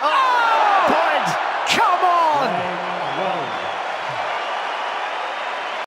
Oh!